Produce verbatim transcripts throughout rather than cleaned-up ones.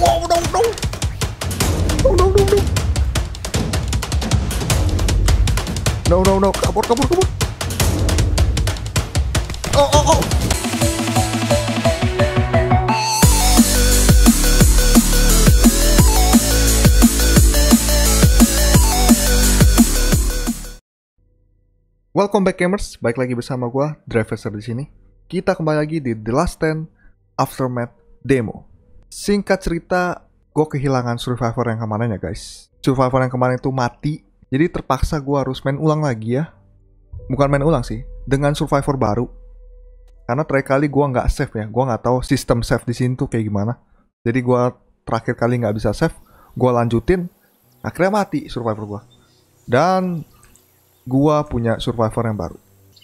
Wow, dong, dong. Dong, dong, dong, dong. No, no, no. Kabur, kabur, kabur. Oh, oh, oh. Welcome back gamers, balik lagi bersama gua Drefecer di sini. Kita kembali lagi di The Last Stand Aftermath demo. Singkat cerita, gua kehilangan survivor yang kemarin ya guys. Survivor yang kemarin itu mati. Jadi terpaksa gue harus main ulang lagi ya. Bukan main ulang sih, dengan survivor baru. Karena terakhir kali gue nggak save ya. Gue nggak tahu sistem save di sini tuh kayak gimana. Jadi gue terakhir kali nggak bisa save. Gue lanjutin, akhirnya mati survivor gue. Dan gue punya survivor yang baru.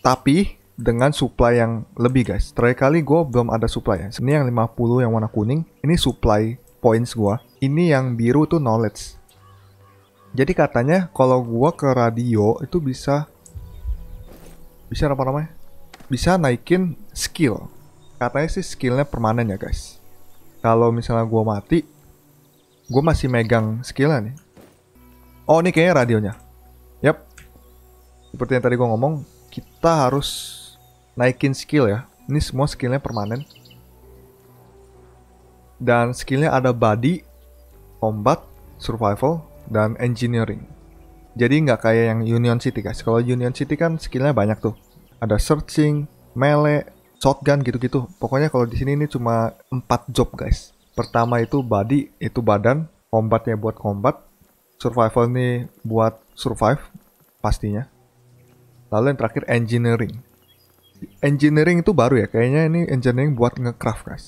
Tapi dengan supply yang lebih guys. Terakhir kali gue belum ada supply ya. Ini yang lima puluh yang warna kuning. Ini supply points gue. Ini yang biru tuh knowledge. Jadi katanya kalau gua ke radio itu bisa bisa apa namanya? Bisa naikin skill. Katanya sih skillnya permanen ya, guys. Kalau misalnya gua mati, gua masih megang skillnya nih. Oh, ini kayaknya radionya. Yap. Seperti yang tadi gua ngomong, kita harus naikin skill ya. Ini semua skillnya permanen. Dan skillnya ada body, combat, survival, dan engineering. Jadi nggak kayak yang Union City guys. Kalau Union City kan skillnya banyak tuh. Ada searching, melee, shotgun gitu-gitu. Pokoknya kalau di sini ini cuma empat job guys. Pertama itu body, itu badan. Combatnya buat combat. Survival ini buat survive pastinya. Lalu yang terakhir engineering. Engineering itu baru ya. Kayaknya ini engineering buat ngecraft guys.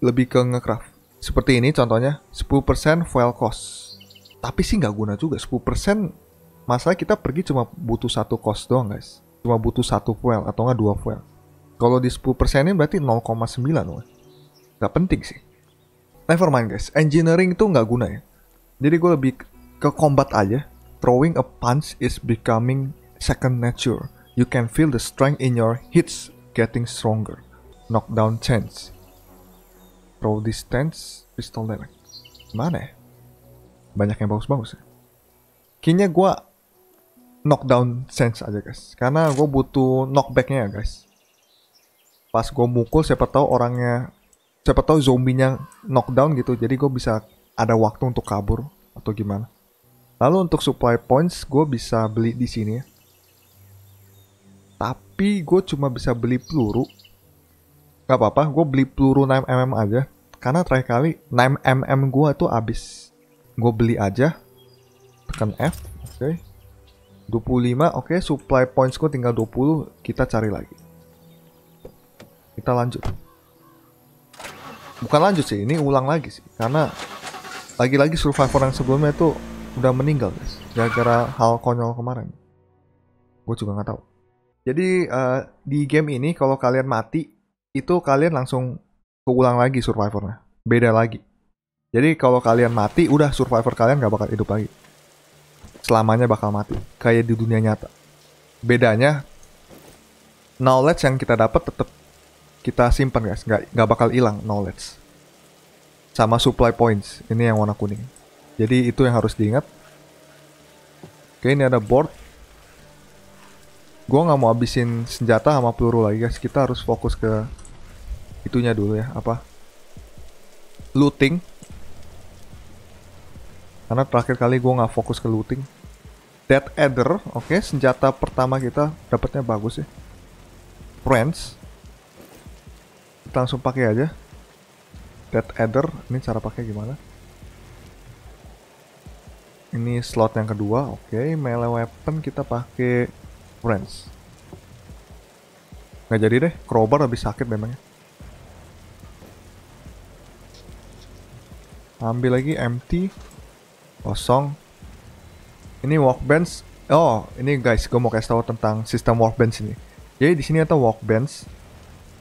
Lebih ke ngecraft. Seperti ini contohnya, sepuluh persen fuel cost. Tapi sih nggak guna juga, sepuluh persen masalah kita pergi cuma butuh satu cost doang guys. Cuma butuh satu fuel atau nggak dua fuel. Kalau di sepuluh persen ini berarti nol koma sembilan loh. Nggak penting sih. Never mind guys, engineering itu nggak guna ya. Jadi gue lebih ke combat aja. Throwing a punch is becoming second nature. You can feel the strength in your hits getting stronger. Knockdown chance. Throw distance, pistol damage. Mana ya? Banyak yang bagus-bagus ya. Kayaknya gue knockdown sense aja guys. Karena gue butuh knockbacknya ya guys. Pas gue mukul siapa tahu orangnya, siapa tahu zombinya knockdown gitu. Jadi gue bisa ada waktu untuk kabur atau gimana. Lalu untuk supply points gue bisa beli di sini ya. Tapi gue cuma bisa beli peluru. Gak apa-apa, gue beli peluru enam mm aja. Karena terakhir kali enam mm gue tuh habis. Gue beli aja. Tekan F. Oke. dua puluh lima. Oke, supply points gue tinggal dua puluh. Kita cari lagi. Kita lanjut. Bukan lanjut sih, ini ulang lagi sih. Karena lagi-lagi survivor yang sebelumnya tuh udah meninggal guys. Gara-gara hal konyol kemarin. Gue juga gak tahu. Jadi uh, di game ini kalau kalian mati, itu kalian langsung keulang lagi survivornya. Beda lagi. Jadi kalau kalian mati, udah survivor kalian gak bakal hidup lagi. Selamanya bakal mati. Kayak di dunia nyata. Bedanya, knowledge yang kita dapat tetap kita simpan guys. Gak, gak bakal hilang knowledge. Sama supply points. Ini yang warna kuning. Jadi itu yang harus diingat. Oke, ini ada board. Gue gak mau habisin senjata sama peluru lagi guys. Kita harus fokus ke itunya dulu ya. Apa? Looting. Karena terakhir kali gue gak fokus ke looting. Death Adder. Oke, okay, senjata pertama kita dapatnya bagus ya. Friends. Kita langsung pakai aja. Death Adder. Ini cara pakai gimana? Ini slot yang kedua. Oke, okay, melee weapon kita pakai Friends. Nggak jadi deh, crowbar habis sakit memangnya. Ambil lagi empty. Kosong. Ini workbench. Oh, ini guys, gue mau kasih tahu tentang sistem workbench ini. Jadi di sini ada workbench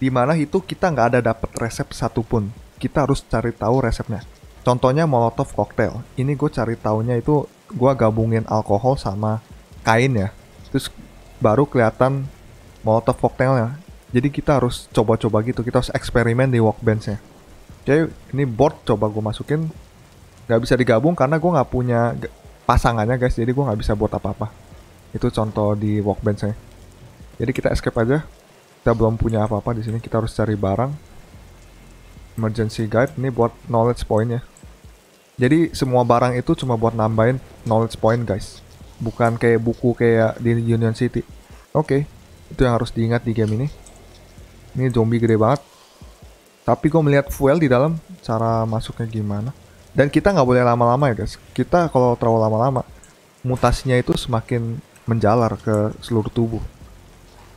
dimana itu kita nggak ada dapat resep satupun. Kita harus cari tahu resepnya. Contohnya molotov cocktail. Ini gue cari taunya itu gue gabungin alkohol sama kain ya. Terus baru kelihatan molotov cocktailnya. Jadi kita harus coba-coba gitu. Kita harus eksperimen di workbench-nya. Oke, ini board coba gue masukin. Gak bisa digabung karena gue gak punya pasangannya guys. Jadi gue gak bisa buat apa-apa. Itu contoh di workbench saya. Jadi kita escape aja. Kita belum punya apa-apa di sini. Kita harus cari barang. Emergency guide. Ini buat knowledge point ya. Jadi semua barang itu cuma buat nambahin knowledge point guys. Bukan kayak buku kayak di Union City. Oke, itu yang harus diingat di game ini. Ini zombie gede banget. Tapi gue melihat fuel di dalam. Cara masuknya gimana. Dan kita nggak boleh lama-lama ya guys. Kita kalau terlalu lama-lama, mutasinya itu semakin menjalar ke seluruh tubuh.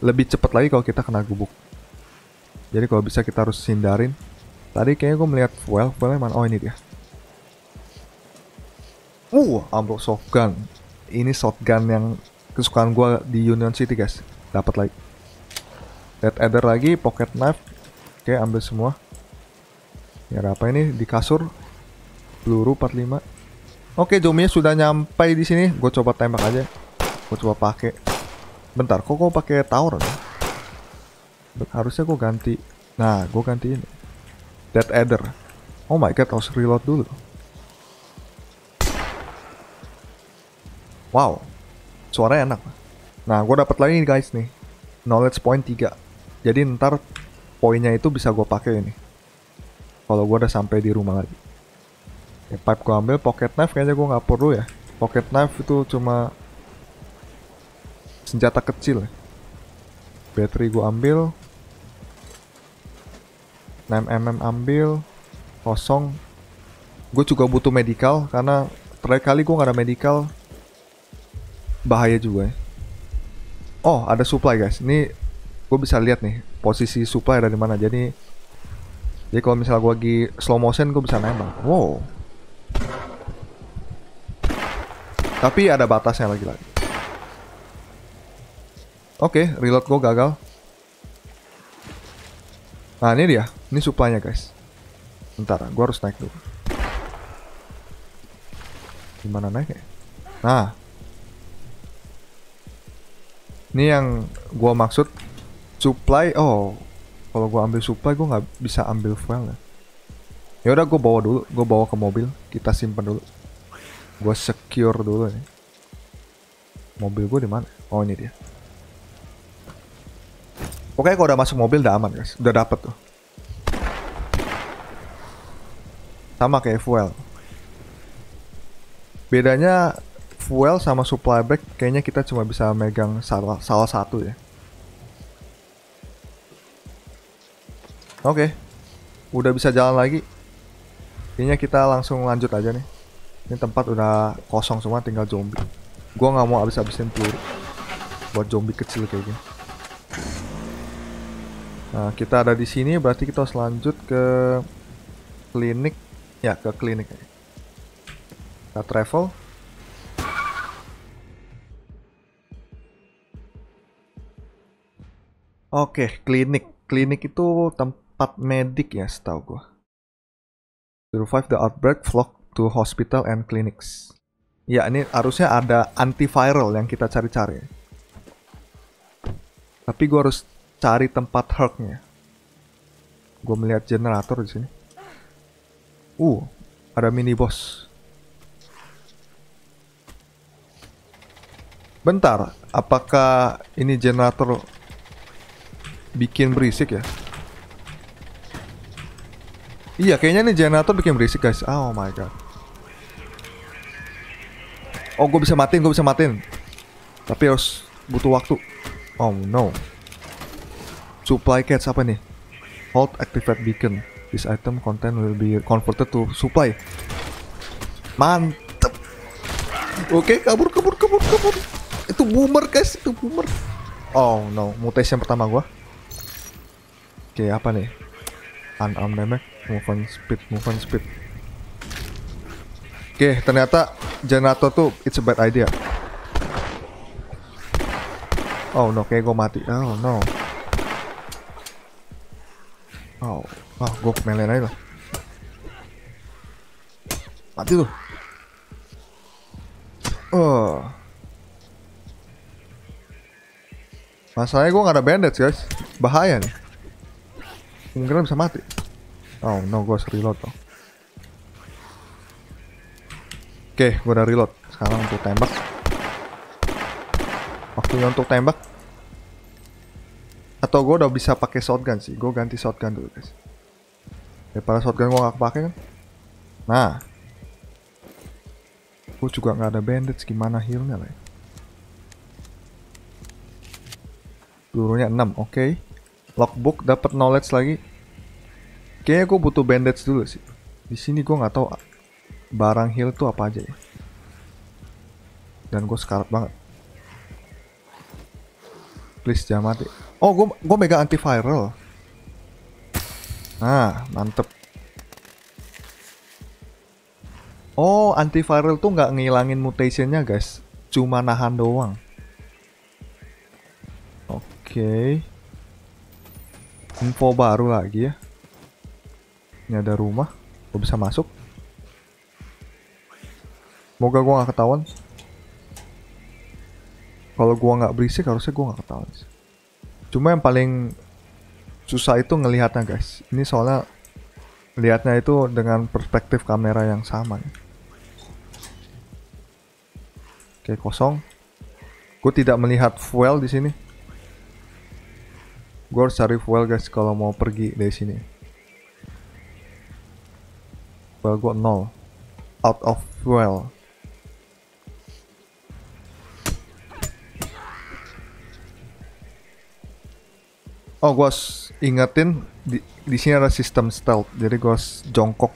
Lebih cepat lagi kalau kita kena gubuk. Jadi kalau bisa kita harus hindarin. Tadi kayaknya gue melihat fuel. Fuelnya mana? Oh ini dia. Uh, ambruk shotgun. Ini shotgun yang kesukaan gue di Union City guys. Dapat lagi. Dead Adder lagi, pocket knife. Oke, ambil semua. Ya ada apa ini di kasur? Peluru empat puluh lima. Oke, zombie sudah nyampe di sini. Gue coba tembak aja. Gue coba pakai. Bentar, kok gue pakai tower? Kan? Harusnya gue ganti. Nah, gue ganti ini. Dead Adder. Oh my god, harus reload dulu. Wow, suaranya enak. Nah, gue dapat lagi guys nih, knowledge point tiga. Jadi ntar poinnya itu bisa gue pakai ini. Kalau gue udah sampai di rumah lagi. Oke, pipe gue ambil, pocket knife kayaknya gue nggak perlu ya. Pocket knife itu cuma senjata kecil. Battery gue ambil, enam milimeter ambil, kosong. Gue juga butuh medical karena terakhir kali gue nggak ada medical. Bahaya juga ya. Oh, ada supply guys. Ini gue bisa lihat nih posisi supply ada di mana. Jadi Jadi kalau misalnya gue lagi slow motion, gue bisa nembak. Wow. Tapi ada batasnya lagi-lagi. Oke, reload gue gagal. Nah ini dia. Ini supply-nya guys. Bentar, gue harus naik dulu. Gimana naiknya? Nah, ini yang gua maksud supply. Oh, kalau gua ambil supply gua nggak bisa ambil fuel. Ya udah, gua bawa dulu, gua bawa ke mobil, kita simpan dulu. Gua secure dulu nih. Mobil gua di mana? Oh, ini dia. Oke, kalau udah masuk mobil udah aman, guys. Udah dapet tuh. Sama kayak fuel. Bedanya fuel sama supply bag kayaknya kita cuma bisa megang salah, salah satu ya. Oke, okay. Udah bisa jalan lagi. Kayaknya kita langsung lanjut aja nih. Ini tempat udah kosong semua, tinggal zombie. Gua nggak mau habis-habisin peluru buat zombie kecil kayak gini. Nah, kita ada di sini berarti kita harus lanjut ke klinik ya, ke klinik. Kita travel. Oke, klinik. Klinik itu tempat medik ya setahu gue. Survive the outbreak, flock to hospital and clinics. Ya, ini harusnya ada antiviral yang kita cari-cari. Tapi gue harus cari tempat herb-nya. Gue melihat generator di sini. Uh, ada mini boss. Bentar, apakah ini generator bikin berisik ya? Iya, kayaknya nih generator bikin berisik guys. Oh my god. Oh, gue bisa matiin, gue bisa matiin. Tapi harus butuh waktu. Oh no. Supply catch apa nih? Hold activate beacon. This item content will be converted to supply. Mantep. Oke, okay, kabur, kabur, kabur, kabur. Itu boomer guys, itu boomer. Oh no, mutation pertama gue. Oke, apa nih? Unarmed damage, movement speed, movement speed. Oke, ternyata generator tuh it's a bad idea. Oh no, kayak gue mati. Oh no. Oh, oh gue kemelein aja lah. Mati tuh. Oh. Masalahnya gue gak ada bandage guys. Bahaya nih. Mungkin bisa mati. Oh no, gue harus reload loh. Oke, gue udah reload. Sekarang untuk tembak. Waktunya untuk tembak. Atau gue udah bisa pakai shotgun sih. Gue ganti shotgun dulu guys. Daripada shotgun gue gak kepake kan. Nah, gue juga gak ada bandage. Gimana healnya lah ya? Pelurunya enam, oke okay. Logbook dapat knowledge lagi. Kayaknya gue butuh bandage dulu sih. Di sini gue gak tahu barang heal tuh apa aja ya. Dan gue sekarat banget. Please jangan mati. Oh, gue gue mega antiviral. Nah, mantep. Oh, antiviral tuh nggak ngilangin mutationnya guys, cuma nahan doang. Oke, okay. Info baru lagi ya. Ini ada rumah, gue bisa masuk. Semoga gue nggak ketahuan. Kalau gue nggak berisik, harusnya gue nggak ketahuan. Cuma yang paling susah itu ngelihatnya guys. Ini soalnya lihatnya itu dengan perspektif kamera yang sama. Oke, kosong. Gue tidak melihat fuel di sini. Gue harus cari fuel guys kalau mau pergi dari sini. Fuel gue nol. Out of fuel. Oh, gue harus ingetin di, di sini ada sistem stealth, jadi gue harus jongkok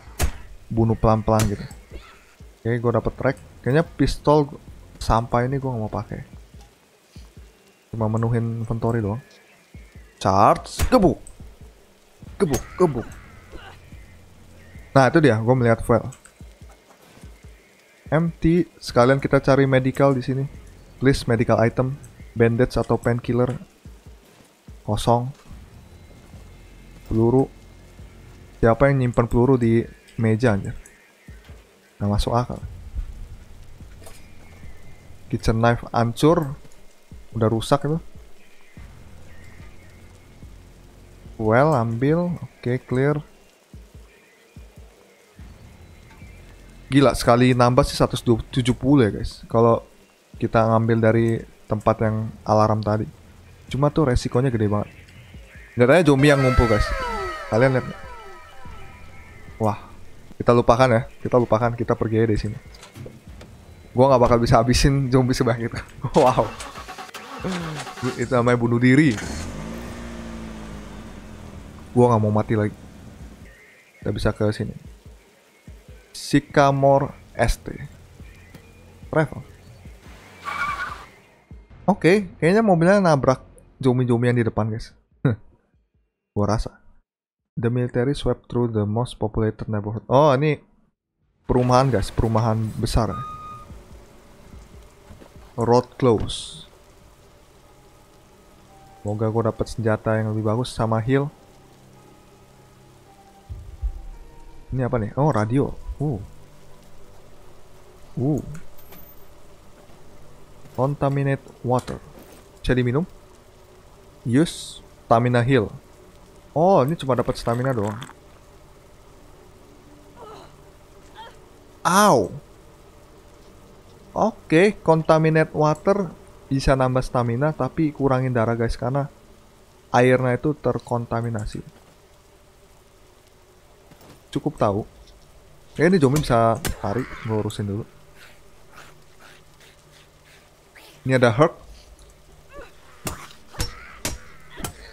bunuh pelan-pelan gitu. Oke, gue dapet track. Kayaknya pistol sampah ini gue gak mau pakai. Cuma menuhin inventory doang. Charge, gebuk, gebuk, gebuk. Nah itu dia, gue melihat file. Empty. Sekalian kita cari medical di sini. Please medical item, bandage atau painkiller. Kosong. Peluru. Siapa yang nyimpen peluru di meja anjir? Nggak masuk akal. Kitchen knife hancur. Udah rusak itu. Well, ambil. Oke, okay, clear. Gila, sekali nambah sih seratus tujuh puluh ya guys. Kalau kita ngambil dari tempat yang alarm tadi. Cuma tuh resikonya gede banget. Lihat aja zombie yang ngumpul guys. Kalian lihat. Wah, kita lupakan ya. Kita lupakan, kita pergi aja dari sini. Gua nggak bakal bisa habisin zombie sebanyak itu. Wow. Itu namanya bunuh diri. Gua nggak mau mati lagi. Kita bisa ke sini. Sycamore S T. Travel. Oke, okay, kayaknya mobilnya nabrak zombie-zombian di depan guys. Gua rasa. The military swept through the most populated neighborhood. Oh, ini perumahan guys, perumahan besar. Road close. Semoga gue dapet senjata yang lebih bagus sama heal. Ini apa nih? Oh, radio. Uh. Uh. Contaminate water. Bisa diminum. Use stamina heal. Oh, ini cuma dapat stamina doang. Ow. Oke, okay, contaminate water bisa nambah stamina tapi kurangin darah guys karena airnya itu terkontaminasi. Cukup tahu. Ya, ini zombie bisa tarik, ngurusin dulu. Ini ada herb.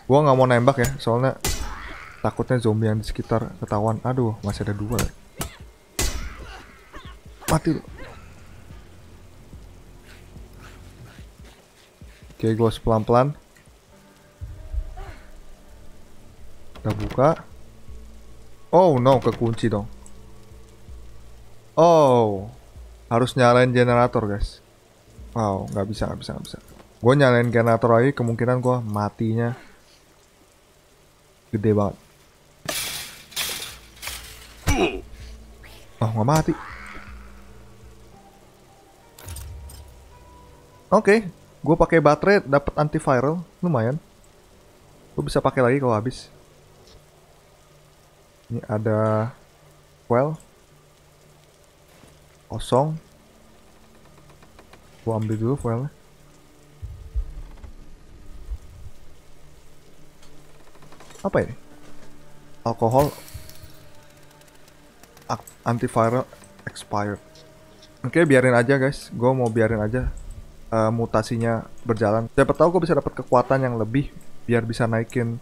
Gua nggak mau nembak ya, soalnya takutnya zombie yang di sekitar ketahuan. Aduh, masih ada dua. Mati loh. Oke, gua pelan-pelan. Kita buka. Oh no, kekunci dong. Oh, harus nyalain generator guys. Wow, nggak bisa, nggak bisa, nggak bisa. Gue nyalain generator lagi, kemungkinan gue matinya gede banget. Oh, nggak mati. Oke, okay, gue pakai baterai, dapat antiviral, lumayan. Gue bisa pakai lagi kalau habis. Ini ada well kosong. Gua ambil dulu filenya. Apa ini? Alkohol antiviral expired. Oke, okay, biarin aja guys. Gue mau biarin aja uh, mutasinya berjalan. Siapa tahu gue bisa dapat kekuatan yang lebih biar bisa naikin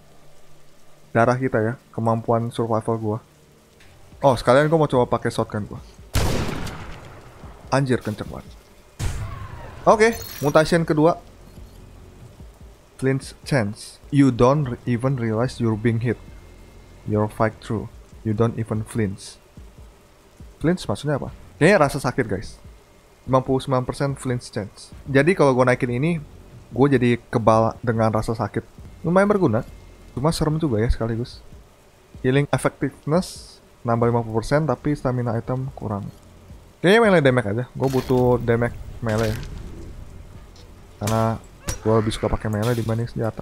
darah kita ya, kemampuan survival gue. Oh, sekalian gue mau coba pakai shotgun gue. Anjir, kenceng banget. Oke, okay, mutation kedua. Flinch chance. You don't even realize you're being hit. Your fight through. You don't even flinch. Flinch maksudnya apa? Kayaknya rasa sakit guys. Sembilan puluh sembilan persen flinch chance. Jadi kalau gue naikin ini, gue jadi kebal dengan rasa sakit. Lumayan berguna. Cuma serem juga ya sekaligus. Healing effectiveness nambah lima puluh persen, tapi stamina item kurang. Kayaknya melee damage aja. Gue butuh damage melee, karena gue lebih suka pakai melee dibanding senjata.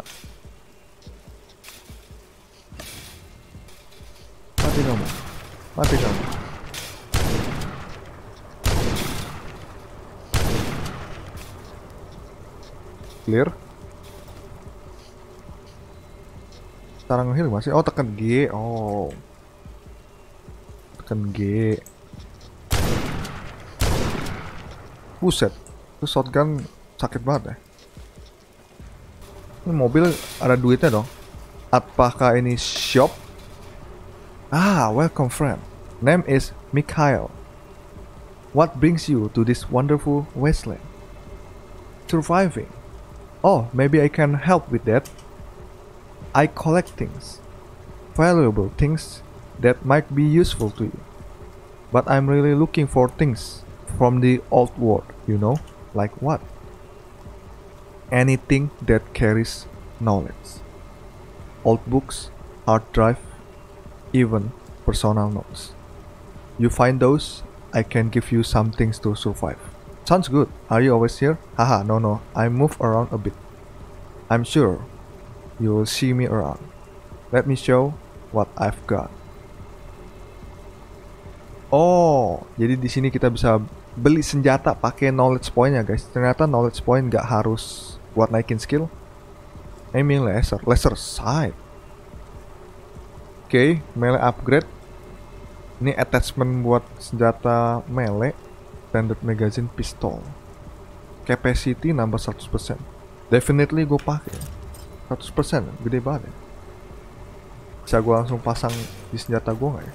Mati kamu, mati kamu. Clear. Cara nge-heal masih, oh tekan G, oh tekan G. Buset, itu shotgun sakit banget ya. Ini mobil ada duitnya dong. Apakah ini shop? Ah, welcome friend. Name is Mikhail. What brings you to this wonderful wasteland? Surviving. Oh, maybe I can help with that. I collect things, valuable things that might be useful to you. But I'm really looking for things from the old world, you know, like what? Anything that carries knowledge. Old books, hard drive, even personal notes. You find those, I can give you some things to survive. Sounds good. Are you always here? Haha, no no, I move around a bit. I'm sure you will see me around. Let me show what I've got. Oh, jadi di sini kita bisa beli senjata pakai knowledge point-nya guys. Ternyata knowledge point nggak harus buat naikin skill. Aiming laser, laser sight. Oke, okay, melee upgrade. Ini attachment buat senjata melee. Standard magazine pistol. Capacity nambah seratus persen. Definitely gue pakai. seratus persen, gede banget ya. Bisa gue langsung pasang di senjata gue nggak ya?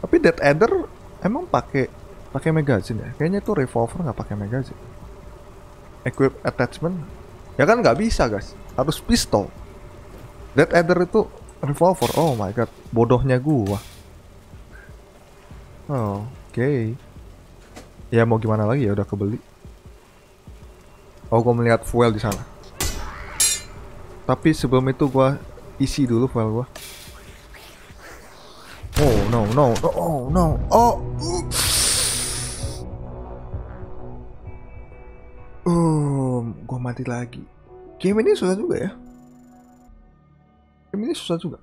Tapi Death Adder emang pakai pakai magazine ya? Kayaknya tuh revolver nggak pakai magazine. Equip attachment ya kan nggak bisa guys, harus pistol. Death Adder itu revolver. Oh my god, bodohnya gua. Oh, oke, okay. Ya mau gimana lagi ya, udah kebeli. Oh, gua melihat fuel di sana. Tapi sebelum itu gua isi dulu fuel gua. Oh no no no oh no oh. Um, gue mati lagi. Game ini susah juga ya. Game ini susah juga.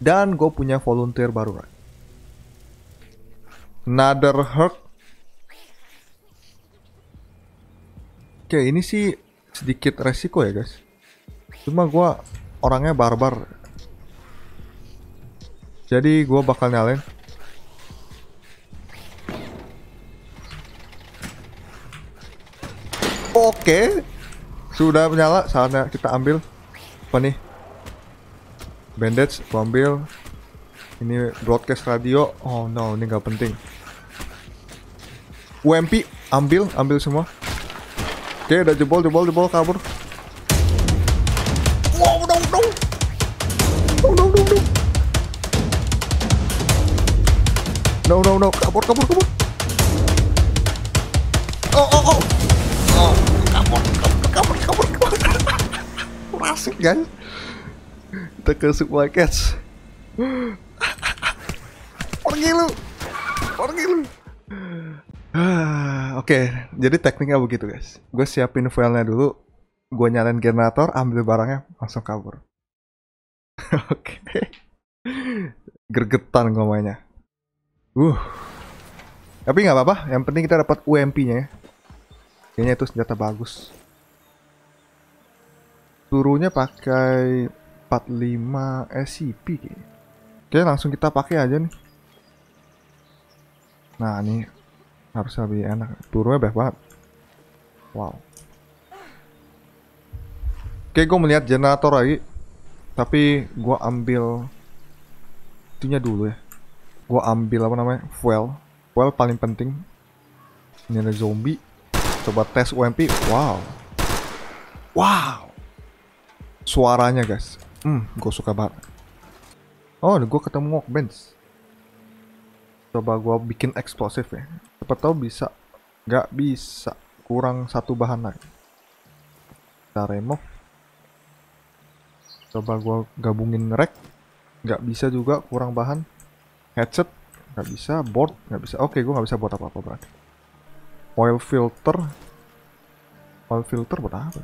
Dan gue punya volunteer baru lagi. Another Herc. Oke, ini sih sedikit resiko ya guys. Cuma gue orangnya barbar. Jadi gue bakal nyalain. Oke, sudah menyala, saatnya kita ambil apa nih? Bandage, gue ambil. Ini broadcast radio. Oh no, ini nggak penting. U M P, ambil, ambil semua. Oke, udah jebol, jebol, jebol, kabur. Wow, no, no, no, no, no, no, no, no, no, kabur, kabur, kabur. Oh, oh, oh. Asik kan? Kita ke supply catch. Pergi lu, pergi lu. Oke, jadi tekniknya begitu guys. Gue siapin filenya dulu. Gue nyalain generator, ambil barangnya, langsung kabur. Oke. Gergetan ngomongnya. Uh. Tapi nggak apa-apa, yang penting kita dapat U M P-nya ya. Kayaknya itu senjata bagus. Suruhnya pakai empat puluh lima S C P kayaknya. Oke, langsung kita pakai aja nih. Nah, ini harus lebih enak. Turunnya banyak banget. Wow. Oke, gue melihat generator lagi. Tapi gue ambil itunya dulu ya. Gue ambil apa namanya? Fuel. Fuel paling penting. Ini ada zombie. Coba tes U M P. Wow. Wow. Suaranya guys. Hmm, gue suka banget. Oh, gue ketemu workbench. Coba gue bikin eksplosif ya. Siapa tahu bisa. Gak bisa. Kurang satu bahan lagi. Kita remove. Coba gue gabungin rack. Gak bisa juga, kurang bahan. Headset, gak bisa. Board, gak bisa. Oke, gue gak bisa buat apa-apa berarti. Oil filter. Oil filter buat apa?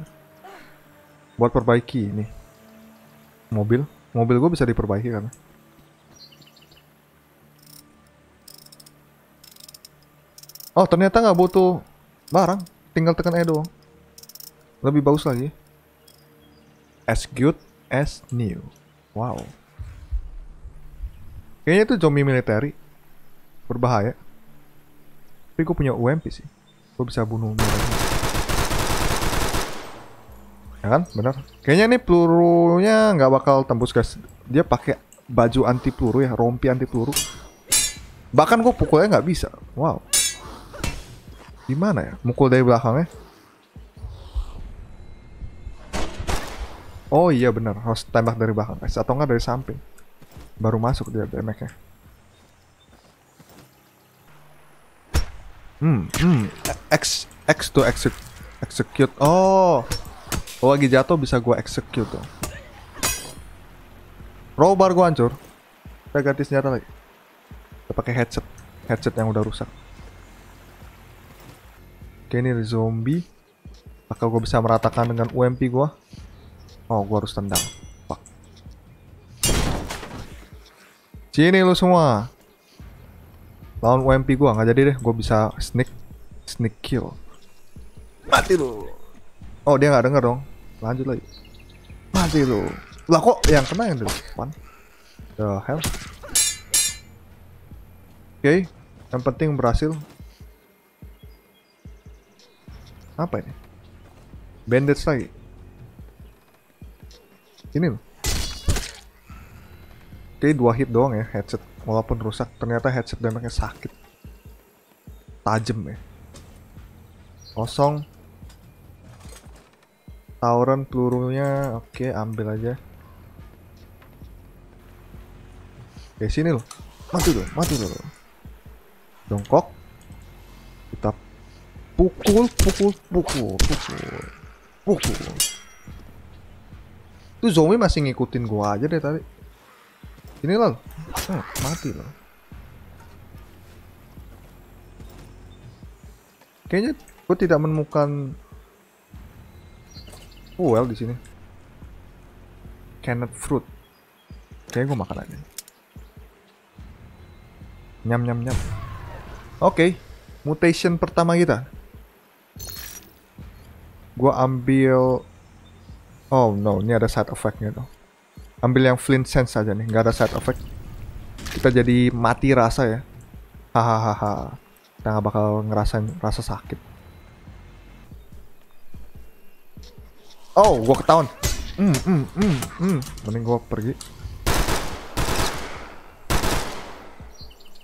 Buat perbaiki ini. Mobil. Mobil gue bisa diperbaiki karena. Oh, ternyata gak butuh barang. Tinggal tekan E doang. Lebih bagus lagi. Execute as new. Wow. Kayaknya itu zombie militeri. Berbahaya. Tapi gue punya U M P sih. Gue bisa bunuh mereka. Ya kan? Bener. Kayaknya ini pelurunya nggak bakal tembus guys. Dia pakai baju anti peluru ya. Rompi anti peluru. Bahkan gue pukulnya nggak bisa. Wow. Gimana ya? Mukul dari belakangnya. Oh iya bener, harus tembak dari belakang guys, atau enggak dari samping. Baru masuk dia damage-nya. Hmm, hmm, X, X to exec, execute. Oh, kalau lagi jatuh bisa gua execute tuh. Robar gua hancur. Kita ganti senjata lagi. Kita pakai headset, headset yang udah rusak. Oke, ini zombie. Apakah gua bisa meratakan dengan U M P gua? Oh, gua harus tendang. Fuck. Sini lu semua. Lawan U M P gua nggak jadi deh, gua bisa sneak sneak kill. Mati lu. Oh, dia nggak denger dong. Lanjut lagi. Mati lu. Lah kok yang kena yang depan? The hell. Oke, okay. Yang penting berhasil. Apa ini? Bandage lagi. Ini loh. Oke, dua hit doang ya headset. Walaupun rusak, ternyata headset damage-nya sakit. Tajam ya. Kosong. Tauran pelurunya. Oke, ambil aja. Oke, sini loh. Mati loh, mati loh. Dongkok. Kita pukul, pukul, pukul, pukul. Pukul. Tuh zombie masih ngikutin gua aja deh tadi. Ini loh. Oh, mati loh. Kayaknya gua tidak menemukan fuel di sini. Canned fruit. Kayaknya gua makan aja. Nyam nyam nyam. Oke, okay. Mutation pertama kita. Gua ambil. Oh no, ini ada side effect-nya tuh. Ambil yang flint sense aja nih, nggak ada side effect. Kita jadi mati rasa ya. Hahaha. Kita nggak bakal ngerasain rasa sakit. Oh, gua ketahuan. Hmm, hmm, hmm, hmm. Mending gua pergi.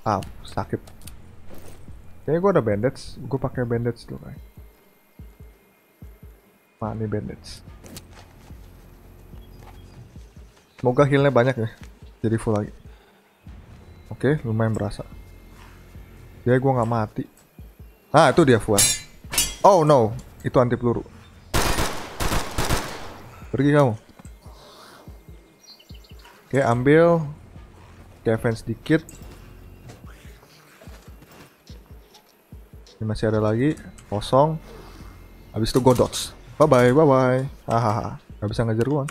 Ah, sakit. Kayaknya gua ada bandage, gua pakai bandage dulu kayak. Nah, ini bandage. Semoga heal-nya banyak ya. Jadi full lagi. Oke, lumayan berasa. Ya, gue gak mati. Ah, itu dia full. Oh no, itu anti peluru. Pergi kamu. Oke, ambil. Defense dikit. Ini masih ada lagi. Kosong. Habis itu go dodge. Bye-bye, bye-bye. Hahaha, gak bisa ngejar gue.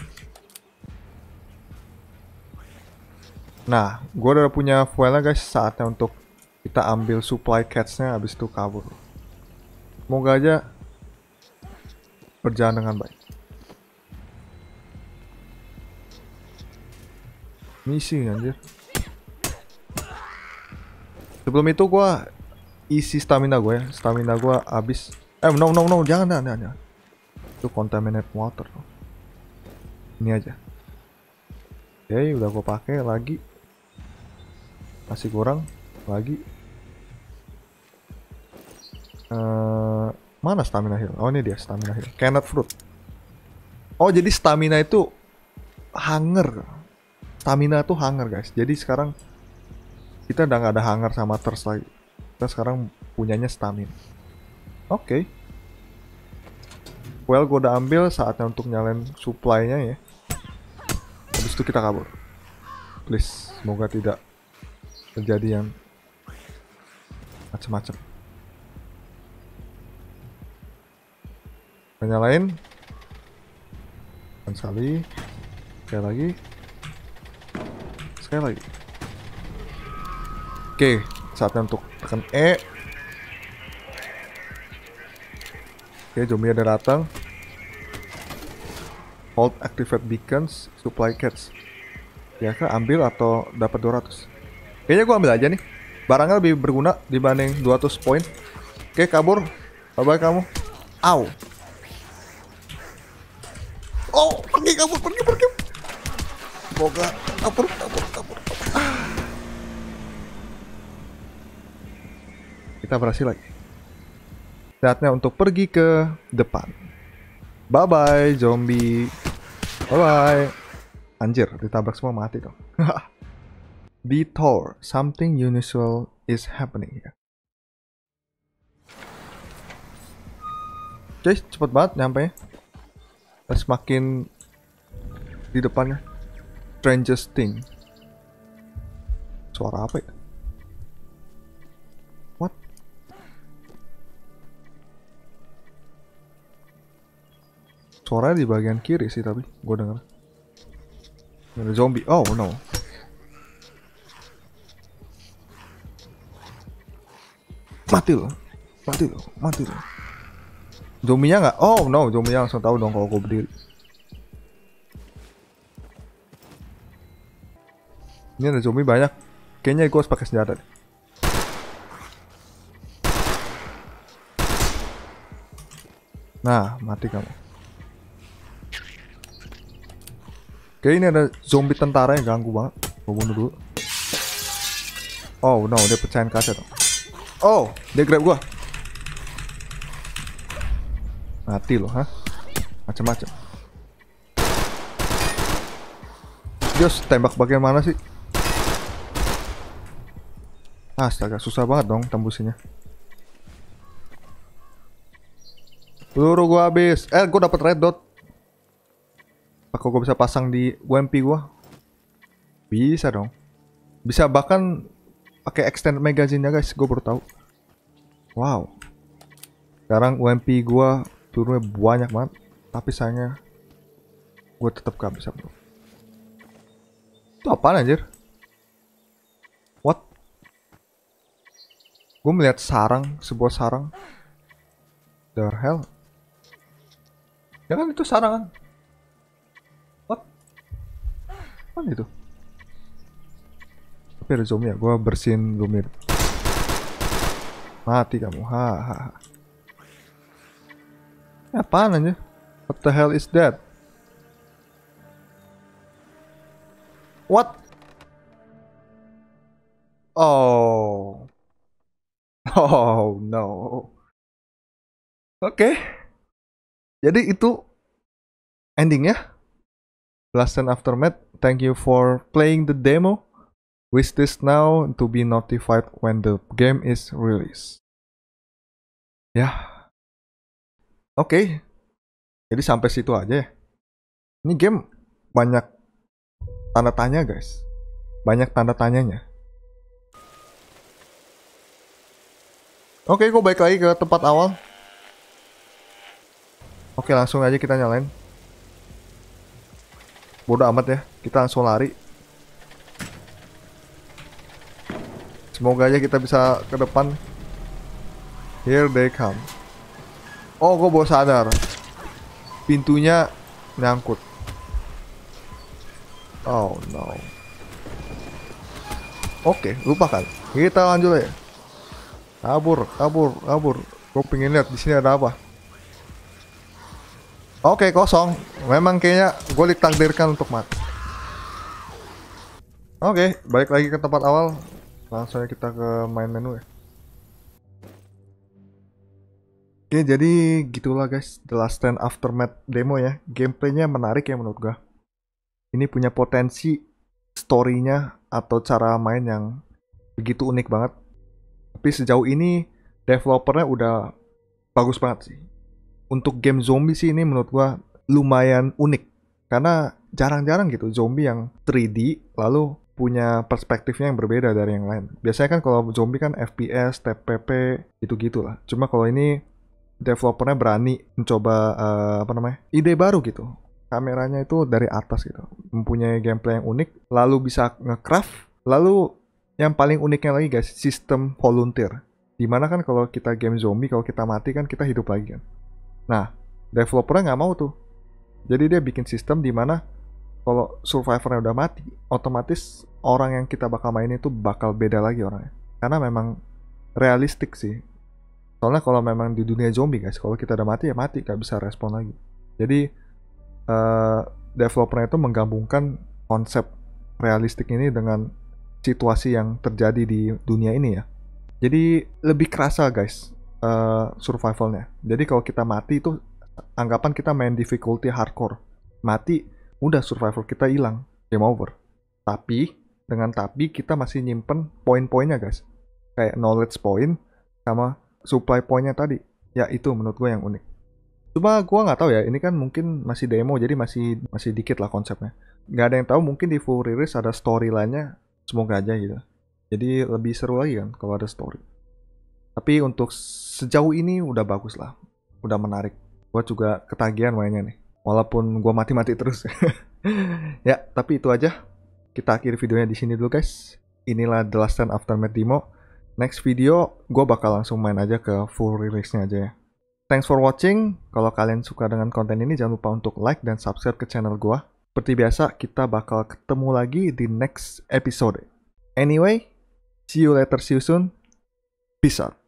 Nah, gue udah punya fuelnya guys, saatnya untuk kita ambil supply cats-nya, habis itu kabur. Semoga aja berjalan dengan baik. Misi anjir. Sebelum itu gue isi stamina gue ya, stamina gue habis. Eh no no no, jangan jangan jangan. Itu contaminated water. Ini aja. Oke, okay, udah gue pakai lagi. Masih kurang lagi. Uh, mana stamina heal? Oh ini dia stamina heal. Canned fruit. Oh jadi stamina itu hunger. Stamina tuh hunger guys. Jadi sekarang kita udah nggak ada hunger sama thirst lagi. Kita sekarang punyanya stamina. Oke. Okay. Well, gue udah ambil, saatnya untuk nyalain supply-nya ya. Habis itu kita kabur. Please, semoga tidak terjadi yang macem-macem. Kita nyalain. Dan sekali. Sekali lagi. Sekali lagi. Oke, okay, saatnya untuk tekan E. Oke, okay, zombie ada datang. Hold activate beacons, supply cats. Ya kan, ambil atau dapat dua ratus. Kayaknya gue ambil aja nih. Barangnya lebih berguna dibanding dua ratus poin. Oke, okay, kabur. Bye-bye kamu. Au. Oh, pergi kabur, pergi, pergi. Semoga kabur, kabur, kabur. Kita berhasil lagi. Saatnya untuk pergi ke depan. Bye bye zombie. Bye bye. Anjir, ditabrak semua mati dong. Detour. Something unusual is happening here. Guys, cepet banget nyampe. Semakin di depannya. Strangest thing. Suara apa ya? Suaranya di bagian kiri sih, tapi gue denger ada zombie. Oh no. Mati loh. Mati loh. Mati loh. Zombinya nggak? Oh no, zombinya langsung tahu dong kalau gue berdiri. Ini ada zombie banyak. Kayaknya gue harus pakai senjata deh. Nah, mati kamu. Oke, ini ada zombie tentara yang ganggu banget. Gue bunuh dulu. Oh no, dia pecahin kaca dong. Oh, dia grab gua. Mati loh, hah? Macam-macam. Just tembak bagian mana sih? Astaga, susah banget dong tembusinya. Peluru gua habis. Eh, gua dapet red dot. Kok gue bisa pasang di U M P gue? Bisa dong. Bisa bahkan pakai extend magazine-nya guys. Gue baru tahu. Wow. Sekarang U M P gue turunnya banyak banget. Tapi sayangnya gue tetap gak bisa bro. Itu apaan anjir? What? Gue melihat sarang. Sebuah sarang. The hell? Ya kan itu sarang kan? Apaan itu? Tapi ada zombie ya, gue bersihin zombie. Mati kamu, hahaha. Apaan aja? What the hell is that? What? Oh. Oh no. Oke. Okay. Jadi itu endingnya. Last Stand Aftermath, thank you for playing the demo. Wish this now to be notified when the game is released. Ya, yeah. Oke. Okay. Jadi sampai situ aja ya. Ini game banyak tanda tanya guys. Banyak tanda tanyanya. Oke, okay, gue balik lagi ke tempat awal. Oke, okay, langsung aja kita nyalain. Bodoh amat ya, kita langsung lari. Semoga aja kita bisa ke depan. Here they come. Oh, gue baru sadar. Pintunya nyangkut. Oh no. Oke, lupakan. Kita lanjut aja. Kabur, kabur, kabur. Gue pengen lihat di sini ada apa. Oke, kosong. Memang kayaknya gue ditakdirkan untuk mati. Oke, balik lagi ke tempat awal. Langsung aja kita ke main menu ya. Oke, jadi gitulah guys, The Last Stand Aftermath demo ya. Gameplaynya menarik ya menurut gue. Ini punya potensi story-nya atau cara main yang begitu unik banget. Tapi sejauh ini developernya udah bagus banget sih. Untuk game zombie sih ini menurut gua lumayan unik. Karena jarang-jarang gitu zombie yang tiga D lalu punya perspektifnya yang berbeda dari yang lain. Biasanya kan kalau zombie kan F P S, T P P, gitu-gitu lah. Cuma kalau ini developernya berani mencoba uh, apa namanya ide baru gitu. Kameranya itu dari atas gitu, mempunyai gameplay yang unik, lalu bisa nge-craft, lalu yang paling uniknya lagi guys, sistem volunteer. Dimana kan kalau kita game zombie, kalau kita mati kan kita hidup lagi kan. Nah, developernya nggak mau tuh. Jadi dia bikin sistem dimana kalau survivornya udah mati, otomatis orang yang kita bakal mainin itu bakal beda lagi orangnya. Karena memang realistik sih. Soalnya kalau memang di dunia zombie guys, kalau kita udah mati ya mati, nggak bisa respon lagi. Jadi Uh, developernya itu menggabungkan konsep realistik ini dengan situasi yang terjadi di dunia ini ya. Jadi lebih kerasa guys uh, survivalnya. Jadi kalau kita mati itu anggapan kita main difficulty hardcore. Mati udah survival kita hilang, game over. Tapi dengan tapi kita masih nyimpen poin-poinnya guys. Kayak knowledge point sama supply pointnya tadi. Ya itu menurut gue yang unik. Cuma gue nggak tahu ya, ini kan mungkin masih demo, jadi masih masih dikit lah konsepnya. Nggak ada yang tahu, mungkin di full release ada storyline-nya, semoga aja gitu. Jadi lebih seru lagi kan kalau ada story. Tapi untuk sejauh ini udah bagus lah, udah menarik. Gue juga ketagihan mainnya nih, walaupun gue mati-mati terus. Ya, tapi itu aja. Kita akhiri videonya di sini dulu guys. Inilah The Last Stand Aftermath demo. Next video, gue bakal langsung main aja ke full release-nya aja ya. Thanks for watching. Kalau kalian suka dengan konten ini, jangan lupa untuk like dan subscribe ke channel gua. Seperti biasa, kita bakal ketemu lagi di next episode. Anyway, see you later, see you soon. Peace out.